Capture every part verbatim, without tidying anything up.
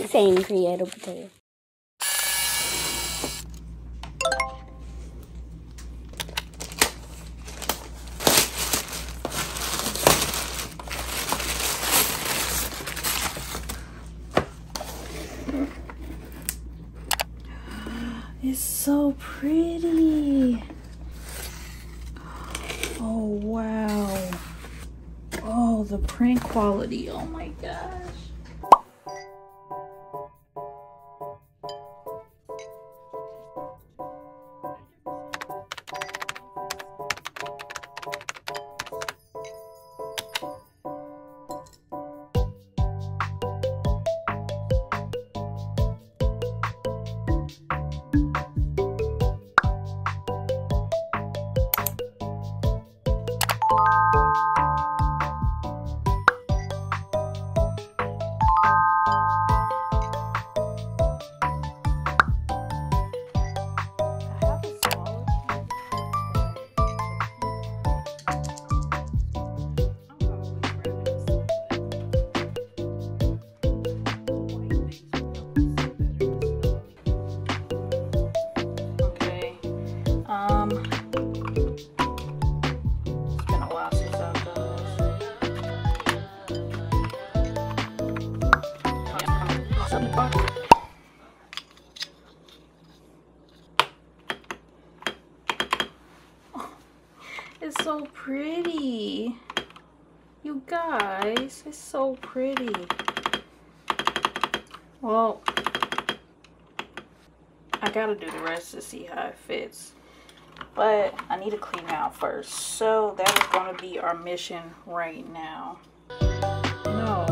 like saying creative potato. It's so pretty. Oh wow. Oh, the print quality. Oh my gosh. It's so pretty, you guys. It's so pretty. Well, I gotta do the rest to see how it fits, but I need to clean out first. So that is gonna be our mission right now. No.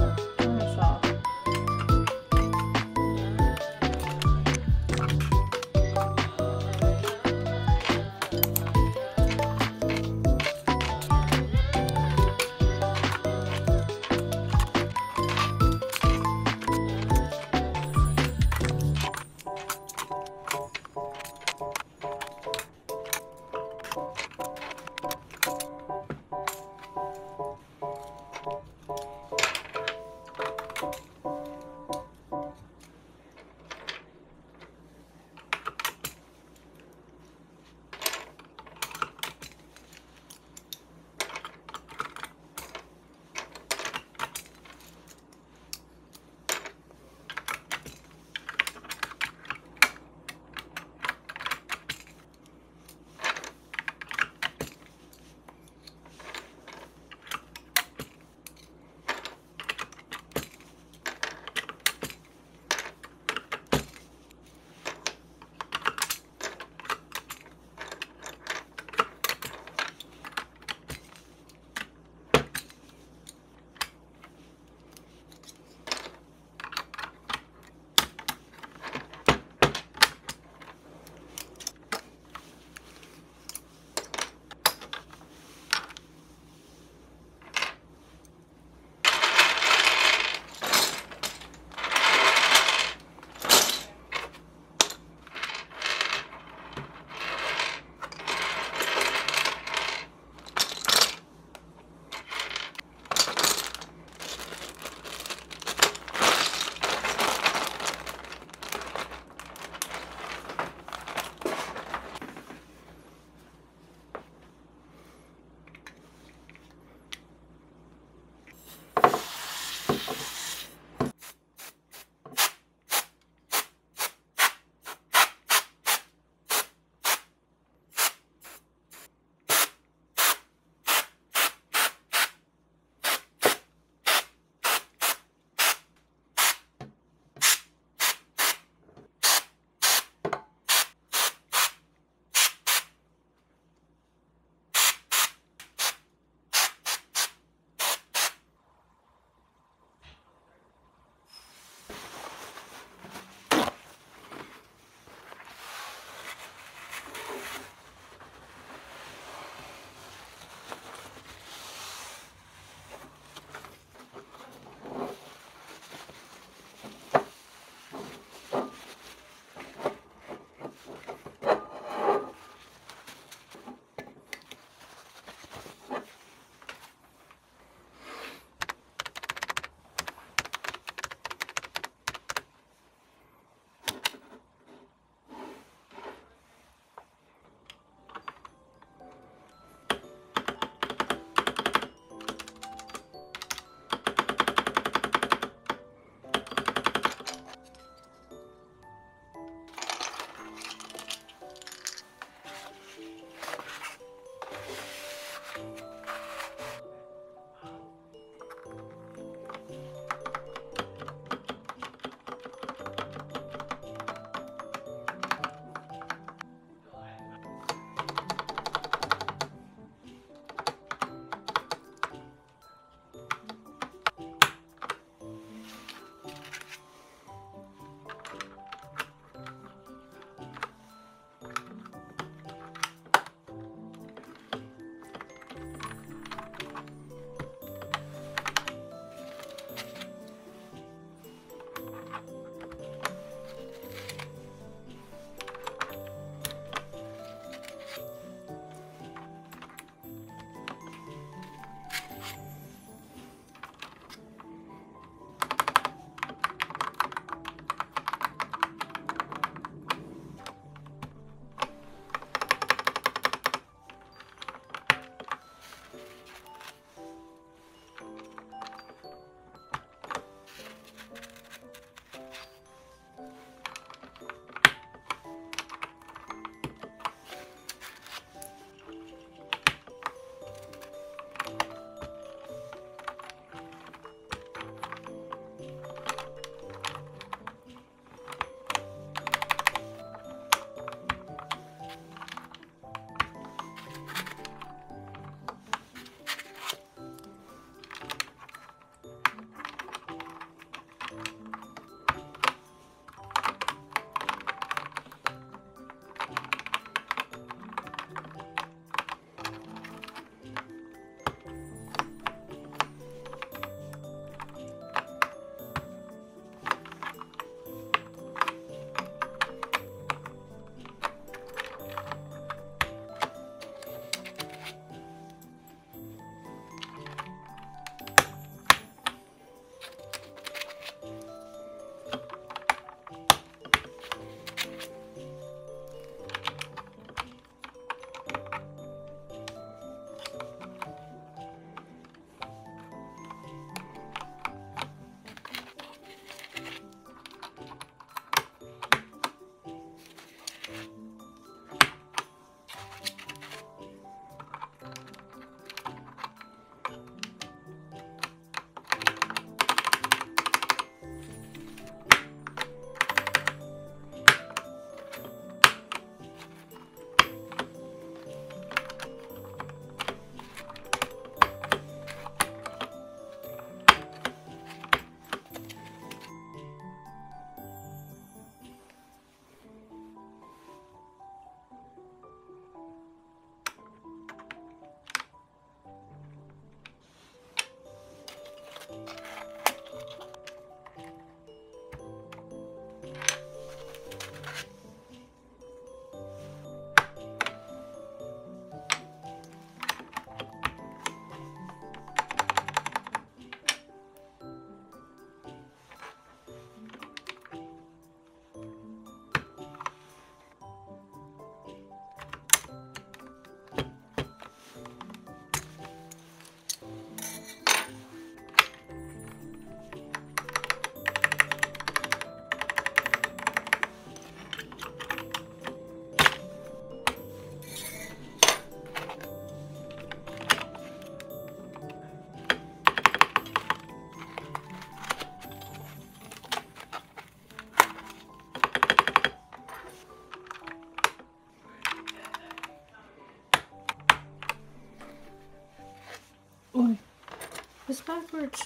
It's backwards.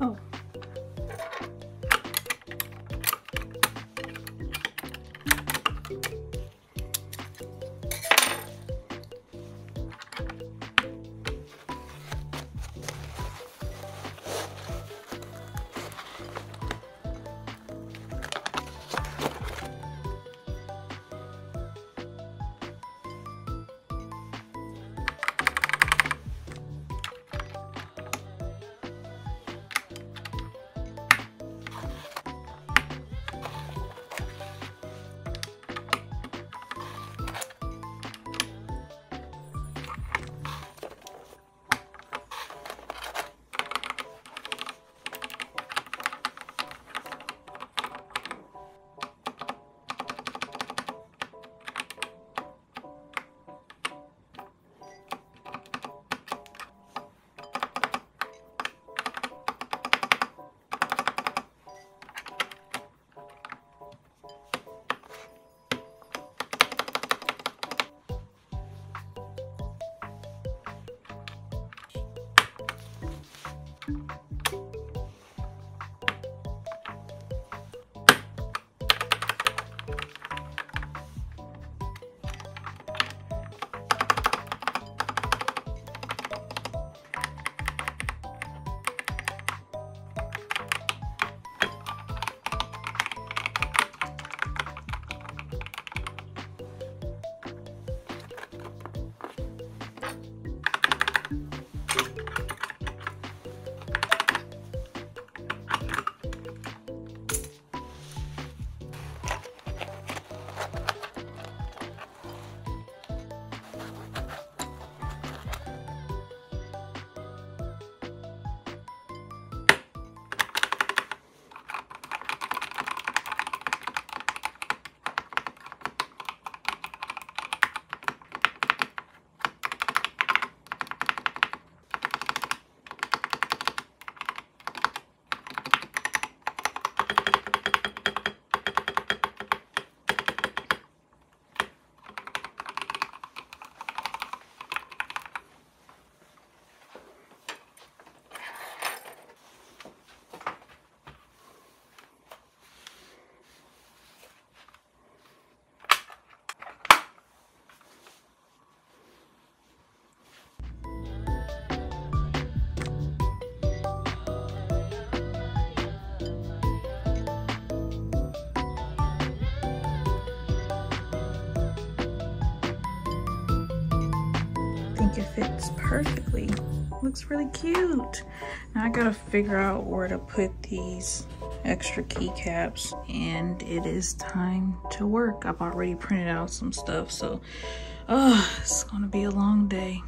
Oh. It fits perfectly. Looks really cute. Now I gotta figure out where to put these extra keycaps, and it is time to work. I've already printed out some stuff, so oh, it's gonna be a long day.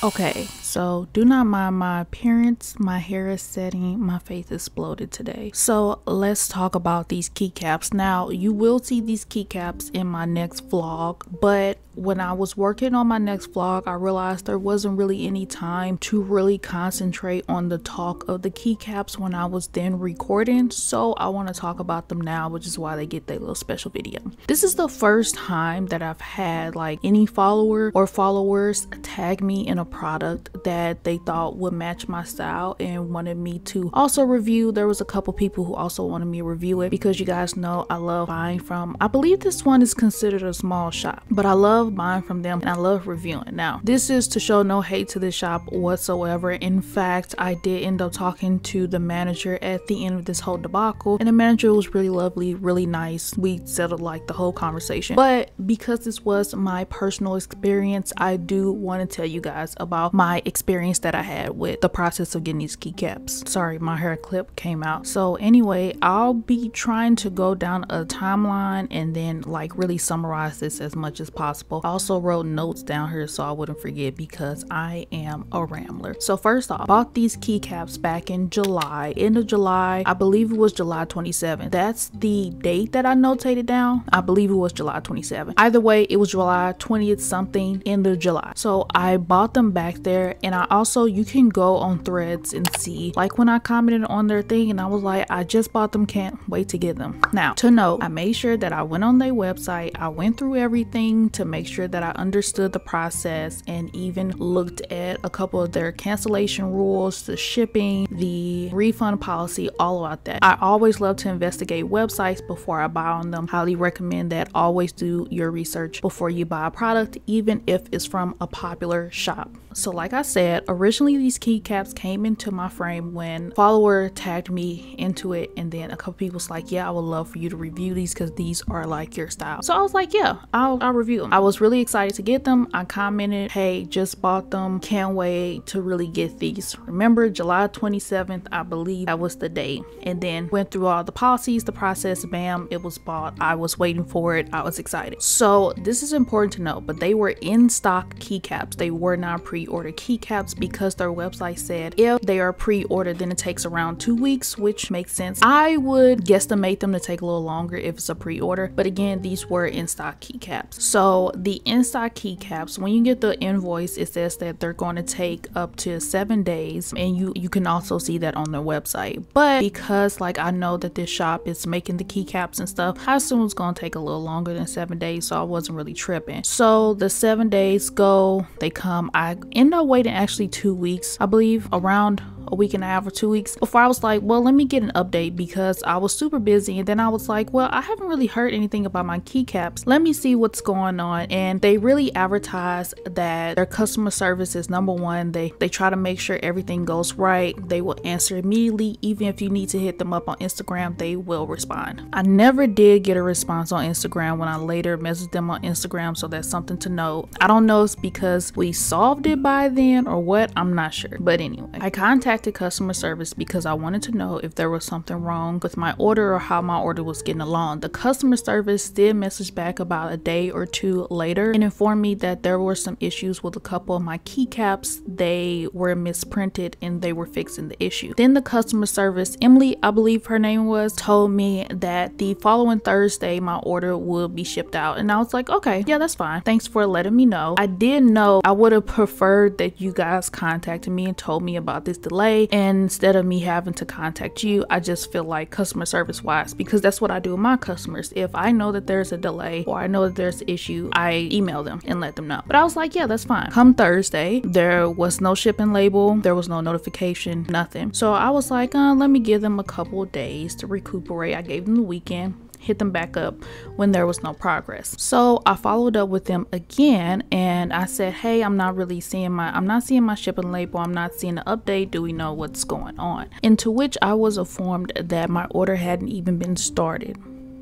Okay, so do not mind my appearance. My hair is setting, my face is bloated today. So let's talk about these keycaps. Now you will see these keycaps in my next vlog, but when I was working on my next vlog, I realized there wasn't really any time to really concentrate on the talk of the keycaps when I was then recording. So I want to talk about them now, which is why they get their little special video. This is the first time that I've had like any follower or followers tag me in a product that they thought would match my style and wanted me to also review. There was a couple people who also wanted me to review it because you guys know I love buying from, I believe this one is considered a small shop, but I love buying from them and I love reviewing. Now this is to show no hate to this shop whatsoever. In fact, I did end up talking to the manager at the end of this whole debacle, and the manager was really lovely, really nice. We settled like the whole conversation, but because this was my personal experience, I do want to tell you guys about my experience that I had with the process of getting these keycaps. Sorry, my hair clip came out. So anyway, I'll be trying to go down a timeline and then like really summarize this as much as possible. I also wrote notes down here so I wouldn't forget because I am a rambler. So first off, bought these keycaps back in July, end of July. I believe it was July twenty-seventh. That's the date that I notated down. I believe it was July twenty-seventh. Either way, it was July twentieth something, end of July. So I bought them back there, and I also, you can go on Threads and see like when I commented on their thing and I was like, I just bought them, can't wait to get them. Now to note, I made sure that I went on their website, I went through everything to make sure that I understood the process, and even looked at a couple of their cancellation rules, the shipping, the refund policy, all about that. I always love to investigate websites before I buy on them. Highly recommend that. Always do your research before you buy a product, even if it's from a popular shop. So like I said, originally these keycaps came into my frame when a follower tagged me into it, and then a couple people was like, yeah, I would love for you to review these because these are like your style. So I was like, yeah, I'll, I'll review them. I was really excited to get them. I commented, hey, just bought them, can't wait to really get these. Remember July twenty-seventh, I believe that was the date, and then went through all the policies, the process, bam, it was bought. I was waiting for it, I was excited. So this is important to know, but they were in stock keycaps. They were not pre-order keycaps because their website said if they are pre-ordered, then it takes around two weeks, which makes sense. I would guesstimate them to take a little longer if it's a pre-order, but again, these were in-stock keycaps. So the in-stock keycaps, when you get the invoice, it says that they're going to take up to seven days, and you you can also see that on their website. But because like I know that this shop is making the keycaps and stuff, I assume it's going to take a little longer than seven days, so I wasn't really tripping. So the seven days go, they come. I end up waiting actually two weeks, I believe, around a week and a half or two weeks before I was like, well, let me get an update because I was super busy. And then I was like, well, I haven't really heard anything about my keycaps. Let me see what's going on. And they really advertise that their customer service is number one. They they try to make sure everything goes right. They will answer immediately. Even if you need to hit them up on Instagram, they will respond. I never did get a response on Instagram when I later messaged them on Instagram, so that's something to know. I don't know if it's because we solved it by then or what, I'm not sure. But anyway, I contacted to customer service because I wanted to know if there was something wrong with my order or how my order was getting along. The customer service did message back about a day or two later and informed me that there were some issues with a couple of my keycaps. They were misprinted and they were fixing the issue. Then the customer service, Emily, I believe her name was, told me that the following Thursday my order would be shipped out, and I was like, okay, yeah, that's fine, thanks for letting me know. I did know I would have preferred that you guys contacted me and told me about this delay instead of me having to contact you. I just feel like customer service wise, because that's what I do with my customers. If I know that there's a delay or I know that there's an issue, I email them and let them know. But I was like, yeah, that's fine. Come Thursday, there was no shipping label, there was no notification, nothing. So I was like, uh, let me give them a couple of days to recuperate. I gave them the weekend, hit them back up when there was no progress. So I followed up with them again and I said, hey, I'm not really seeing my I'm not seeing my shipping label, I'm not seeing an update, do we know what's going on? And to which I was informed that my order hadn't even been started.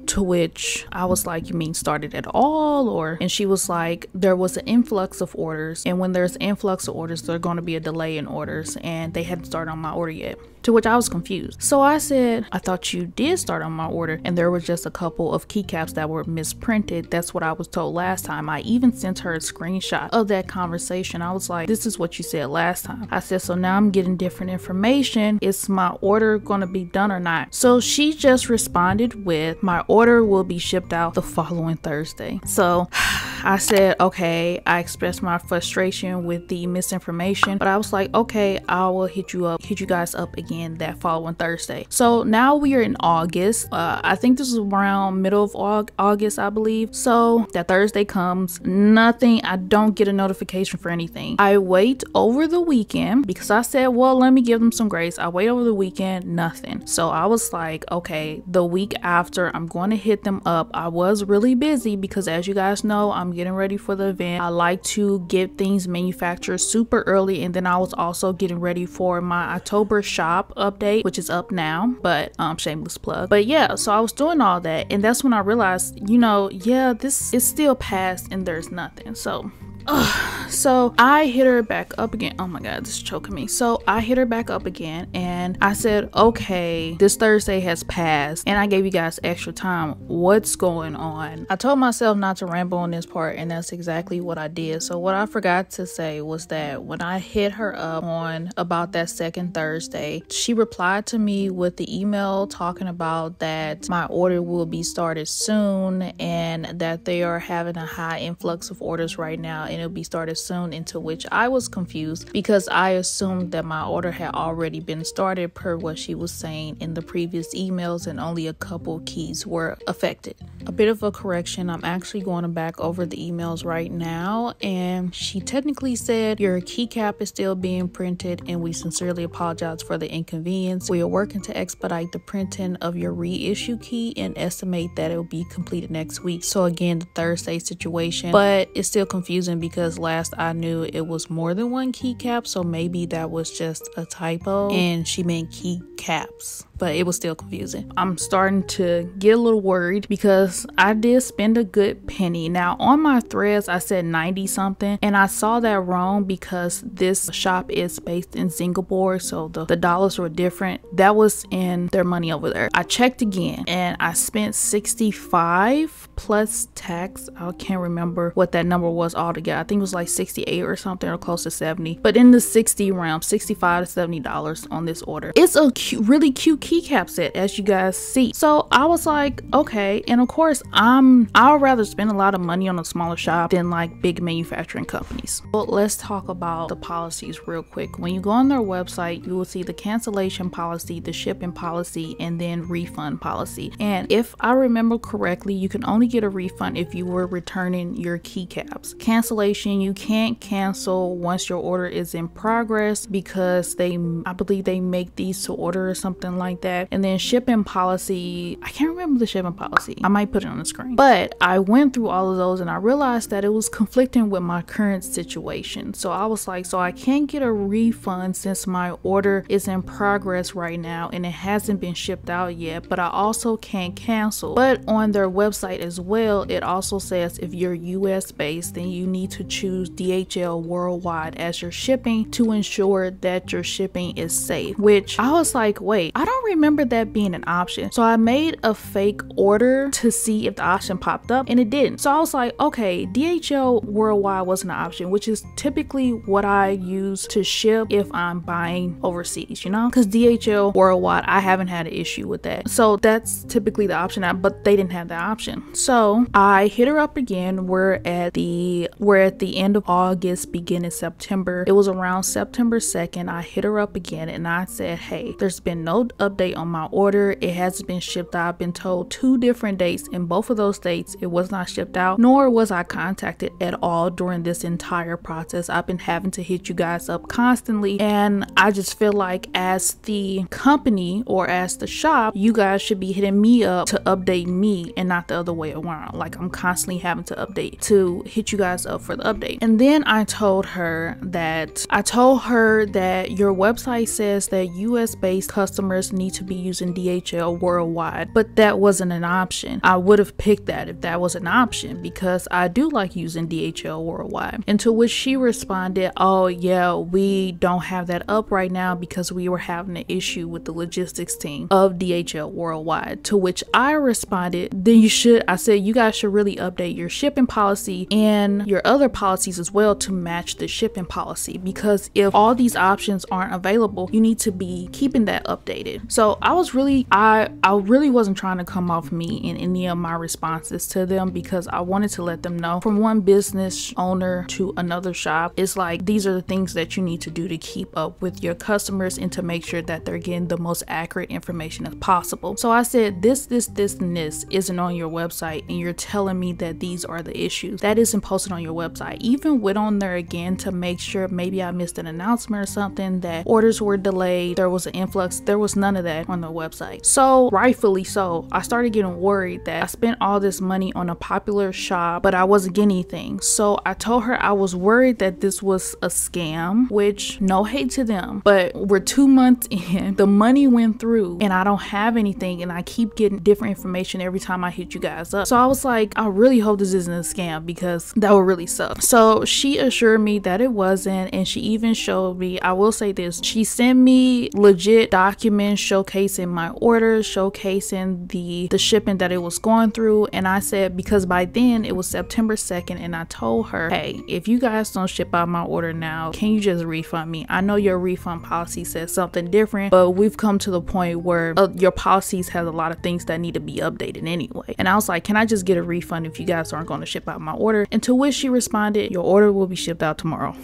to which I was like, you mean started at all? Or, and she was like, there was an influx of orders, and when there's influx of orders, there's going to be a delay in orders, and they hadn't started on my order yet. To which I was confused. So I said, I thought you did start on my order, and there was just a couple of keycaps that were misprinted. That's what I was told last time. I even sent her a screenshot of that conversation. I was like, this is what you said last time. I said, so now I'm getting different information. Is my order gonna be done or not? So she just responded with, my order will be shipped out the following Thursday. So I said, okay. I expressed my frustration with the misinformation, but I was like, okay, I will hit you up, hit you guys up again that following Thursday. So now we are in August. Uh, I think this is around middle of August, I believe. So that Thursday comes, nothing. I don't get a notification for anything. I wait over the weekend because I said, well, let me give them some grace. I wait over the weekend, nothing. So I was like, okay, the week after I'm going to hit them up. I was really busy because, as you guys know, I'm getting ready for the event. I like to get things manufactured super early, and then I was also getting ready for my October shop update, which is up now, but um shameless plug. But yeah, so I was doing all that, and that's when I realized, you know, yeah, this is still past and there's nothing. So Ugh. So I hit her back up again. Oh my god, this is choking me. So I hit her back up again, and I said, okay, this Thursday has passed and I gave you guys extra time. What's going on? I told myself not to ramble on this part, and that's exactly what I did. So what I forgot to say was that when I hit her up on about that second Thursday, she replied to me with the email talking about that my order will be started soon and that they are having a high influx of orders right now, and it'll be started soon. Into which I was confused because I assumed that my order had already been started per what she was saying in the previous emails, and only a couple keys were affected. A bit of a correction, I'm actually going back over the emails right now, and she technically said your keycap is still being printed and we sincerely apologize for the inconvenience. We are working to expedite the printing of your reissue key and estimate that it will be completed next week. So again, the Thursday situation, but it's still confusing because because last I knew it was more than one keycap, so maybe that was just a typo and she meant keycaps, but it was still confusing. I'm starting to get a little worried because I did spend a good penny. Now on my threads I said ninety something, and I saw that wrong because this shop is based in Singapore, so the, the dollars were different. That was in their money over there. I checked again and I spent sixty-five plus tax. I can't remember what that number was altogether. I think it was like sixty-eight or something, or close to seventy, but in the sixty realm, sixty-five to seventy dollars on this order. It's a cute, really cute keycap set, as you guys see. So I was like, okay, and of course I'm I'll rather spend a lot of money on a smaller shop than like big manufacturing companies. But let's talk about the policies real quick. When you go on their website, you will see the cancellation policy, the shipping policy, and then refund policy. And if I remember correctly, you can only get a refund if you were returning your keycaps. Cancellation, you can't cancel once your order is in progress because they I believe they make these to order or something like that. And then shipping policy, I can't remember the shipping policy. I might put it on the screen. But I went through all of those and I realized that it was conflicting with my current situation. So I was like, so I can't get a refund since my order is in progress right now and it hasn't been shipped out yet, but I also can't cancel. But on their website as well, it also says if you're U S based, then you need to to choose D H L worldwide as your shipping to ensure that your shipping is safe, which I was like, wait, I don't remember that being an option. So I made a fake order to see if the option popped up, and it didn't. So I was like, okay, D H L worldwide wasn't an option, which is typically what I use to ship if I'm buying overseas, you know, because D H L worldwide, I haven't had an issue with that. So that's typically the option, but they didn't have that option. So I hit her up again. We're at the we're at the end of August, beginning September. It was around September second. I hit her up again and I said, hey, there's been no update on my order. It hasn't been shipped out. I've been told two different dates, and both of those dates it was not shipped out, nor was I contacted at all during this entire process. I've been having to hit you guys up constantly, and I just feel like as the company or as the shop, you guys should be hitting me up to update me and not the other way around. Like, I'm constantly having to update to hit you guys up for the update. And then I told her that I told her that your website says that U S based customers need need to be using D H L worldwide, but that wasn't an option. I would have picked that if that was an option because I do like using D H L worldwide. And to which she responded, oh yeah, we don't have that up right now because we were having an issue with the logistics team of D H L worldwide. To which I responded, then you should, I said, you guys should really update your shipping policy and your other policies as well to match the shipping policy, because if all these options aren't available, you need to be keeping that updated. So I was really, I, I really wasn't trying to come off me in any of my responses to them, because I wanted to let them know from one business owner to another shop, it's like, these are the things that you need to do to keep up with your customers and to make sure that they're getting the most accurate information as possible. So I said, this, this, this, and this isn't on your website, and you're telling me that these are the issues. That isn't posted on your website. Even went on there again to make sure maybe I missed an announcement or something, that orders were delayed, there was an influx. There was none of that on the website. So rightfully so, I started getting worried that I spent all this money on a popular shop, but I wasn't getting anything. So I told her I was worried that this was a scam, which no hate to them, but we're two months in, the money went through, and I don't have anything, and I keep getting different information every time I hit you guys up. So I was like, I really hope this isn't a scam, because that would really suck. So she assured me that it wasn't, and she even showed me, I will say this, she sent me legit documents showcasing my orders, showcasing the the shipping that it was going through. And I said, because by then it was September second, and I told her, hey, if you guys don't ship out my order now, can you just refund me? I know your refund policy says something different, but we've come to the point where uh, your policies has a lot of things that need to be updated anyway. And I was like, can I just get a refund if you guys aren't going to ship out my order? And to which she responded, your order will be shipped out tomorrow.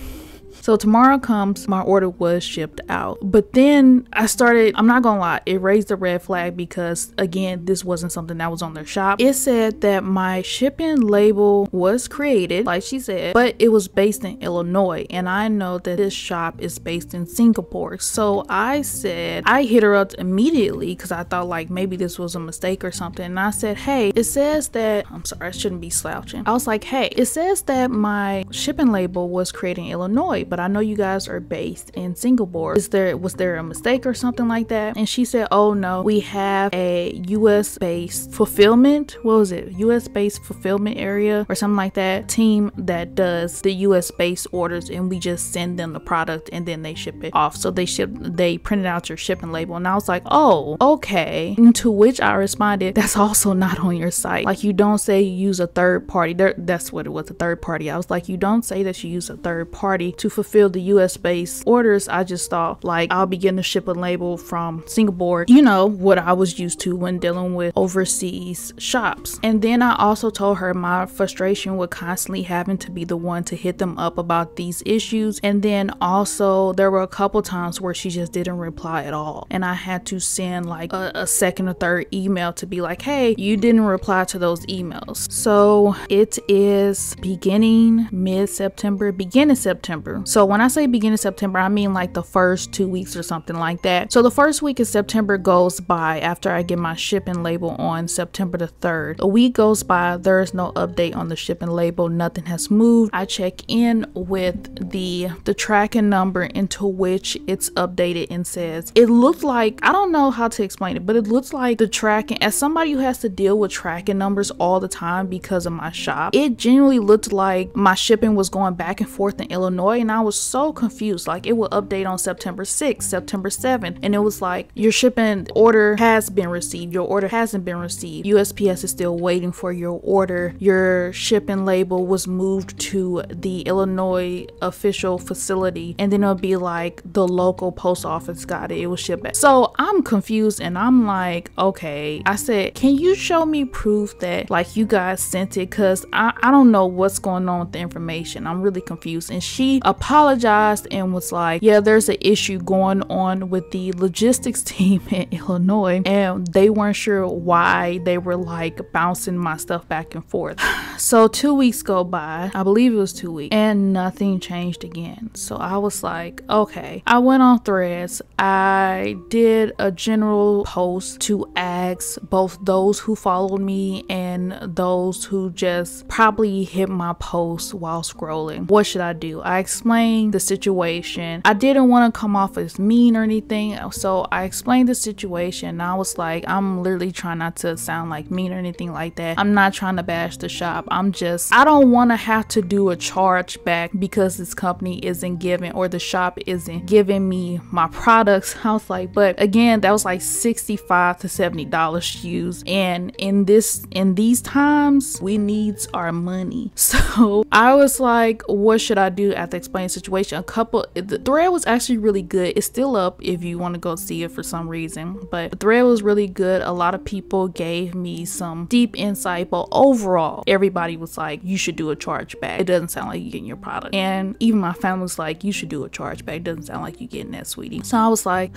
So tomorrow comes, my order was shipped out. But then I started, I'm not gonna lie, it raised the red flag, because again, this wasn't something that was on their shop. It said that my shipping label was created, like she said, but it was based in Illinois, and I know that this shop is based in Singapore. So I said, I hit her up immediately because I thought like maybe this was a mistake or something. And I said, hey, it says that, I'm sorry, I shouldn't be slouching. I was like, hey, it says that my shipping label was created in Illinois, but I know you guys are based in Singapore. Is there, was there a mistake or something like that? And she said, oh no, we have a U S based fulfillment, what was it, U S based fulfillment area or something like that, team that does the U S based orders, and we just send them the product and then they ship it off. So they ship, they printed out your shipping label. And I was like, oh, okay. And to which I responded, that's also not on your site. Like, you don't say you use a third party. There, that's what it was, a third party. I was like, you don't say that you use a third party to fulfill fulfill the U S based orders. I just thought like I'll be getting a shipping label from Singapore, you know, what I was used to when dealing with overseas shops. And then I also told her my frustration with constantly having to be the one to hit them up about these issues. And then also there were a couple times where she just didn't reply at all, and I had to send like a, a second or third email to be like, hey, you didn't reply to those emails. So it is beginning mid-September, beginning September. So when I say beginning September, I mean like the first two weeks or something like that. So the first week of September goes by after I get my shipping label on September the third. A week goes by, there is no update on the shipping label. Nothing has moved. I check in with the, the tracking number, into which it's updated and says, it looked like, I don't know how to explain it, but it looks like the tracking, as somebody who has to deal with tracking numbers all the time because of my shop, it genuinely looked like my shipping was going back and forth in Illinois, and I I was so confused. Like, it will update on September sixth, September seventh, and it was like, your shipping order has been received, your order hasn't been received, U S P S is still waiting for your order, your shipping label was moved to the Illinois official facility, and then it'll be like, the local post office got it, it was shipped back. So I'm confused, and I'm like, okay. I said, can you show me proof that like you guys sent it, because I, I don't know what's going on with the information, I'm really confused. And she apologized apologized and was like, yeah, there's an issue going on with the logistics team in Illinois, and they weren't sure why they were like bouncing my stuff back and forth. So two weeks go by, I believe it was two weeks, and nothing changed again. So I was like, okay. I went on Threads, I did a general post to ask both those who followed me and those who just probably hit my post while scrolling, what should I do? I explained explain the situation. I didn't want to come off as mean or anything, so I explained the situation and I was like, I'm literally trying not to sound like mean or anything like that. I'm not trying to bash the shop. I'm just, I don't want to have to do a charge back because this company isn't giving, or the shop isn't giving me my products. I was like, but again, that was like sixty-five to seventy dollars shoes, and in this in these times we need our money. So I was like, what should I do? After explaining the situation, a couple the thread was actually really good. It's still up if you want to go see it for some reason, but the thread was really good. A lot of people gave me some deep insight, but overall everybody was like, you should do a charge back, it doesn't sound like you're getting your product. And even my family was like, you should do a charge back, it doesn't sound like you're getting that, sweetie. So I was like,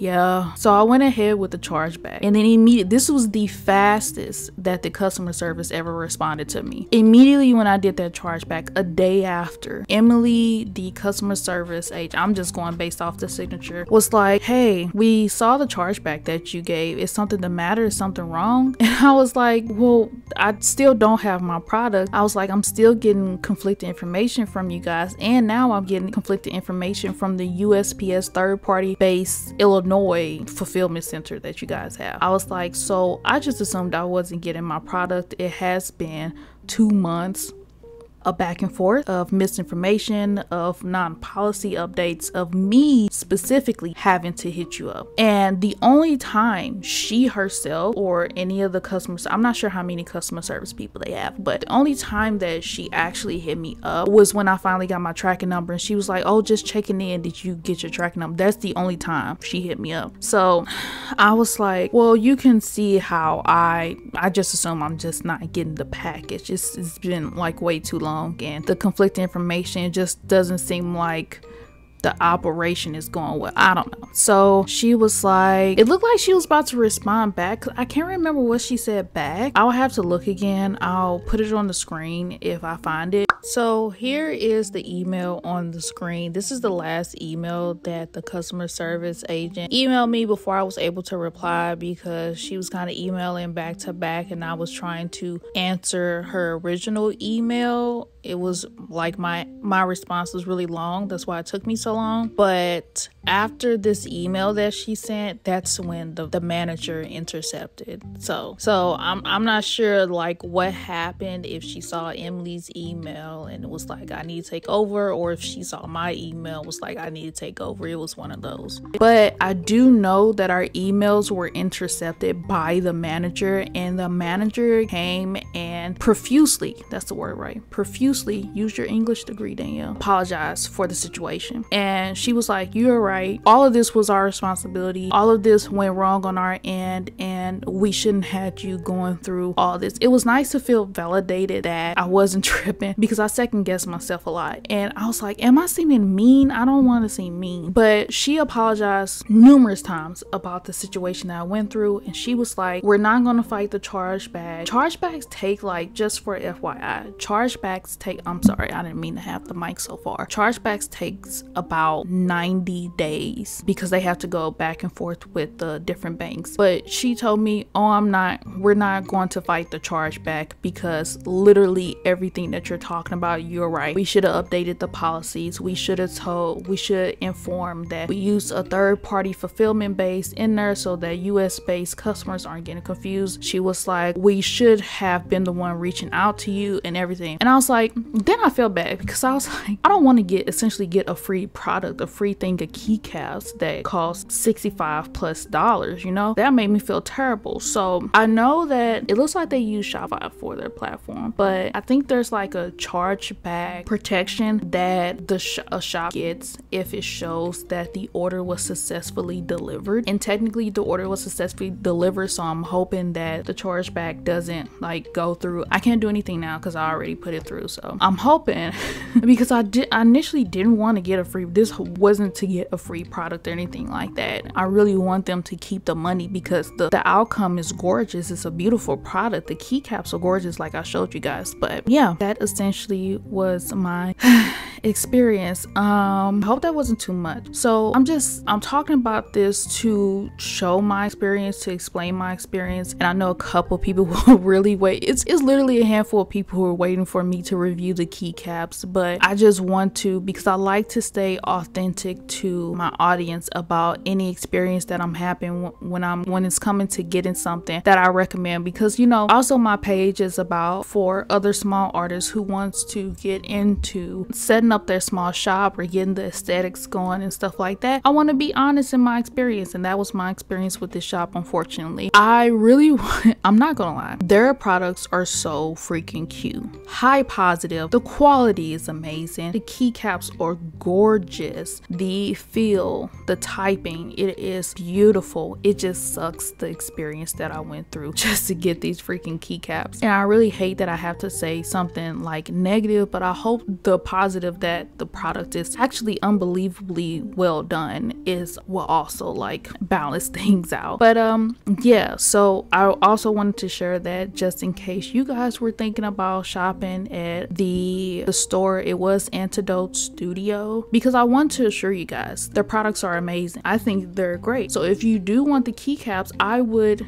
yeah. So I went ahead with the chargeback, and then immediately, this was the fastest that the customer service ever responded to me. Immediately when I did that chargeback, a day after, Emily, the customer service agent, I'm just going based off the signature, was like, hey, we saw the chargeback that you gave. Is something the matter? Is something wrong? And I was like, well, I still don't have my product. I was like, I'm still getting conflicting information from you guys, and now I'm getting conflicting information from the U S P S third-party based Illinois Illinois fulfillment center that you guys have. I was like, so I just assumed I wasn't getting my product. It has been two months of back and forth, of misinformation, of non-policy updates, of me specifically having to hit you up. And the only time she herself or any of the customers, I'm not sure how many customer service people they have, but the only time that she actually hit me up was when I finally got my tracking number, and she was like, oh, just checking in, did you get your tracking number? That's the only time she hit me up. So I was like, well, you can see how I I just assume I'm just not getting the package. It's, it's been like way too long, and the conflicting information just doesn't seem like the operation is going well. I don't know. So she was like, it looked like she was about to respond back. I can't remember what she said back. I'll have to look again. I'll put it on the screen if I find it. So here is the email on the screen. This is the last email that the customer service agent emailed me before I was able to reply, because she was kind of emailing back to back and I was trying to answer her original email. It was like my my response was really long, that's why it took me so long. But after this email that she sent, that's when the, the manager intercepted. So so I'm, I'm not sure like what happened, if she saw Emily's email and it was like, I need to take over, or if she saw my email was like, I need to take over. It was one of those. But I do know that our emails were intercepted by the manager, and the manager came and profusely, that's the word, right? Profusely, use your English degree, Danielle, apologize for the situation. And she was like, you're right, all of this was our responsibility, all of this went wrong on our end, and we shouldn't have you going through all this. It was nice to feel validated that I wasn't tripping, because I second guessed myself a lot, and I was like, am I seeming mean? I don't want to seem mean. But she apologized numerous times about the situation that I went through, and she was like, we're not gonna fight the chargeback. Chargebacks take, like, just for F Y I, chargebacks take, I'm sorry, I didn't mean to have the mic so far, chargebacks takes about ninety days because they have to go back and forth with the different banks. But she told me, oh, I'm not we're not going to fight the chargeback, because literally everything that you're talking about, you're right, we should have updated the policies, we should have told we should inform that we use a third party fulfillment base in there so that U S based customers aren't getting confused. She was like, we should have been the one reaching out to you and everything. And I was like, then I felt bad, because I was like, I don't want to get essentially get a free product, a free thing of keycaps that cost sixty-five plus dollars, you know, that made me feel terrible. So I know that it looks like they use Shopify for their platform, but I think there's like a chargeback protection that the sh a shop gets if it shows that the order was successfully delivered. And technically the order was successfully delivered, so I'm hoping that the chargeback doesn't like go through. I can't do anything now because I already put it through, so I'm hoping because I did I initially didn't want to get a free, this wasn't to get a free product or anything like that. I really want them to keep the money, because the, the outcome is gorgeous. It's a beautiful product, the keycaps are gorgeous like I showed you guys. But yeah, that essentially was my experience. Um, I hope that wasn't too much. So I'm just, I'm talking about this to show my experience, to explain my experience. And I know a couple people will really wait. It's, it's literally a handful of people who are waiting for me to review the keycaps, but I just want to, because I like to stay authentic to my audience about any experience that I'm having when I'm, when it's coming to getting something that I recommend, because, you know, also my page is about for other small artists who wants to get into setting up their small shop or getting the aesthetics going and stuff like that. I want to be honest in my experience, and that was my experience with this shop, unfortunately. I really want, I'm not gonna lie, their products are so freaking cute, high positive, the quality is amazing, the keycaps are gorgeous, the feel, the typing, it is beautiful. It just sucks the experience that I went through just to get these freaking keycaps, and I really hate that I have to say something like negative, but I hope the positive that the product is actually unbelievably well done is will also like balance things out. But um yeah, so I also wanted to share that just in case you guys were thinking about shopping at the, the store. It was Antidote Studio, because I want to assure you guys their products are amazing. I think they're great. So if you do want the keycaps, I would,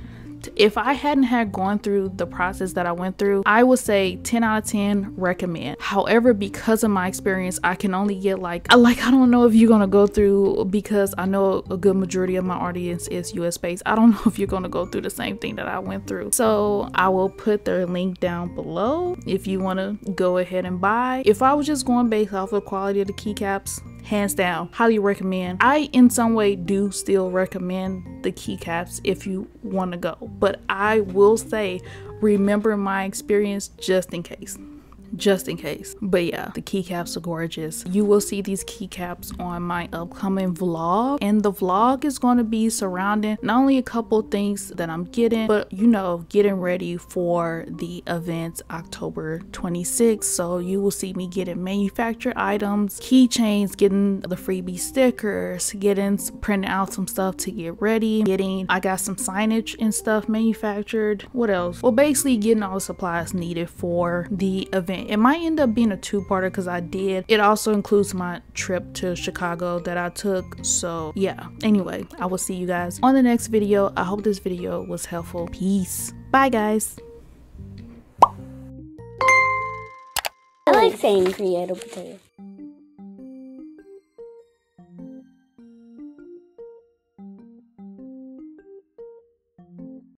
if I hadn't had gone through the process that I went through, I would say ten out of ten recommend. However, because of my experience, I can only get like, like I don't know if you're gonna go through, because I know a good majority of my audience is U S based. I don't know if you're gonna go through the same thing that I went through. So I will put their link down below if you wanna go ahead and buy. If I was just going based off of the quality of the keycaps, hands down, highly recommend. I in some way do still recommend the keycaps if you want to go, but I will say remember my experience just in case, just in case. But yeah, the keycaps are gorgeous. You will see these keycaps on my upcoming vlog, and the vlog is going to be surrounding not only a couple things that I'm getting, but you know, getting ready for the events October twenty-sixth. So you will see me getting manufactured items, keychains, getting the freebie stickers, getting printing out some stuff to get ready, getting, I got some signage and stuff manufactured. What else? Well, basically getting all the supplies needed for the event. It might end up being a two-parter, because I did, it also includes my trip to Chicago that I took. So yeah, anyway, I will see you guys on the next video. I hope this video was helpful. Peace. Bye guys. I like saying creative potato.